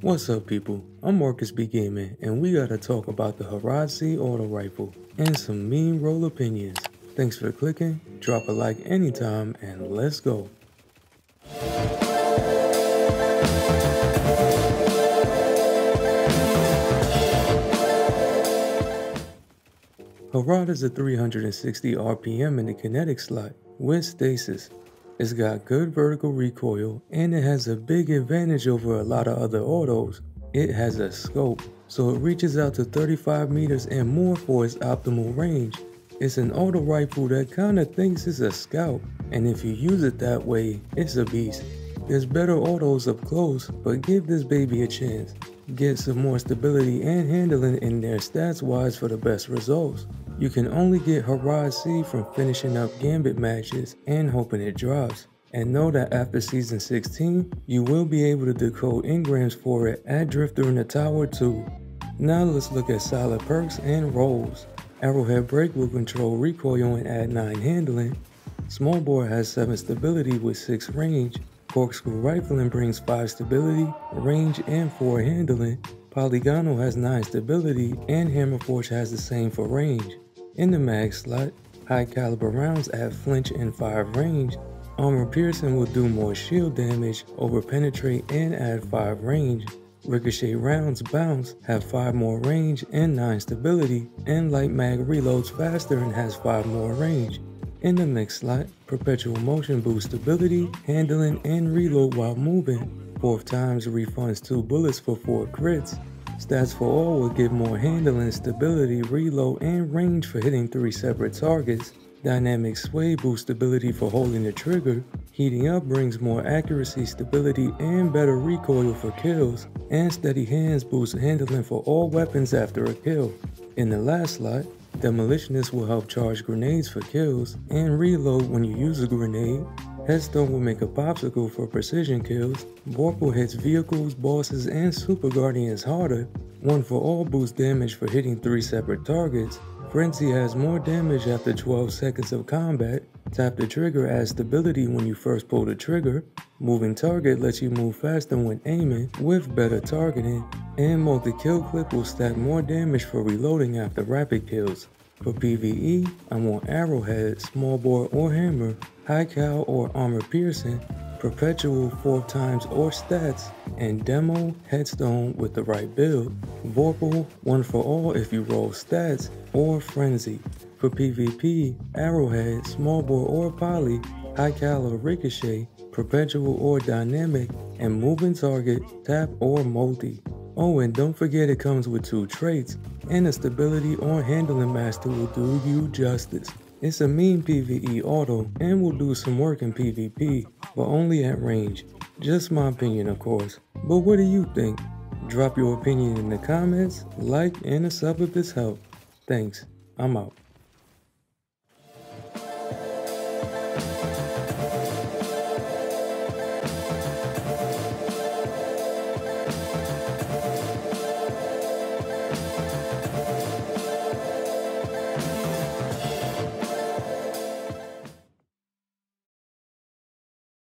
What's up people, I'm Marcus B Gaming and we gotta talk about the Herod-C auto rifle and some mean roll opinions. Thanks for clicking, drop a like anytime and let's go. Herod is a 360 RPM in the kinetic slot with stasis. It's got good vertical recoil and it has a big advantage over a lot of other autos. It has a scope, so it reaches out to 35 meters and more for its optimal range. It's an auto rifle that kinda thinks it's a scout, and if you use it that way, it's a beast. There's better autos up close, but give this baby a chance. Get some more stability and handling in their stats wise for the best results. You can only get Herod-C from finishing up Gambit matches and hoping it drops. And know that after season 16, you will be able to decode engrams for it at Drifter in the tower too. Now let's look at solid perks and rolls. Arrowhead Break will control recoil and add 9 handling. Smallbore has 7 stability with 6 range. Corkscrew Rifling brings 5 stability, range, and 4 handling. Polygonal has 9 stability and Hammerforge has the same for range. In the mag slot, high caliber rounds at flinch and 5 range. Armor piercing will do more shield damage, over penetrate and add 5 range. Ricochet rounds bounce, have 5 more range and 9 stability, and light mag reloads faster and has 5 more range. In the mix slot, Perpetual Motion boosts stability, handling, and reload while moving. Fourth Time refunds 2 bullets for 4 crits. Stats for All will give more handling, stability, reload, and range for hitting 3 separate targets. Dynamic Sway boosts stability for holding the trigger. Heating Up brings more accuracy, stability, and better recoil for kills. And Steady Hands boosts handling for all weapons after a kill. In the last slot, Demolitionists will help charge grenades for kills and reload when you use a grenade. Headstone will make a popsicle for precision kills. Vorpal hits vehicles, bosses, and super guardians harder. One for All boosts damage for hitting 3 separate targets. Frenzy has more damage after 12 seconds of combat. Tap the Trigger adds stability when you first pull the trigger. Moving Target lets you move faster when aiming with better targeting. And Multi Kill Clip will stack more damage for reloading after rapid kills. For PvE, I want Arrowhead, Smallbore or Hammer, High Cal or Armor Piercing, Perpetual 4 times or Stats, and Demo, Headstone with the right build, Vorpal, One for All if you roll Stats, or Frenzy. For PvP, Arrowhead, Smallbore or Poly, High Cal or Ricochet, Perpetual or Dynamic, and Moving Target, Tap or Multi. Oh, and don't forget it comes with 2 traits, and a stability or handling master will do you justice. It's a mean PvE auto and will do some work in PvP, but only at range. Just my opinion of course, but what do you think? Drop your opinion in the comments, like and a sub if this helped. Thanks, I'm out.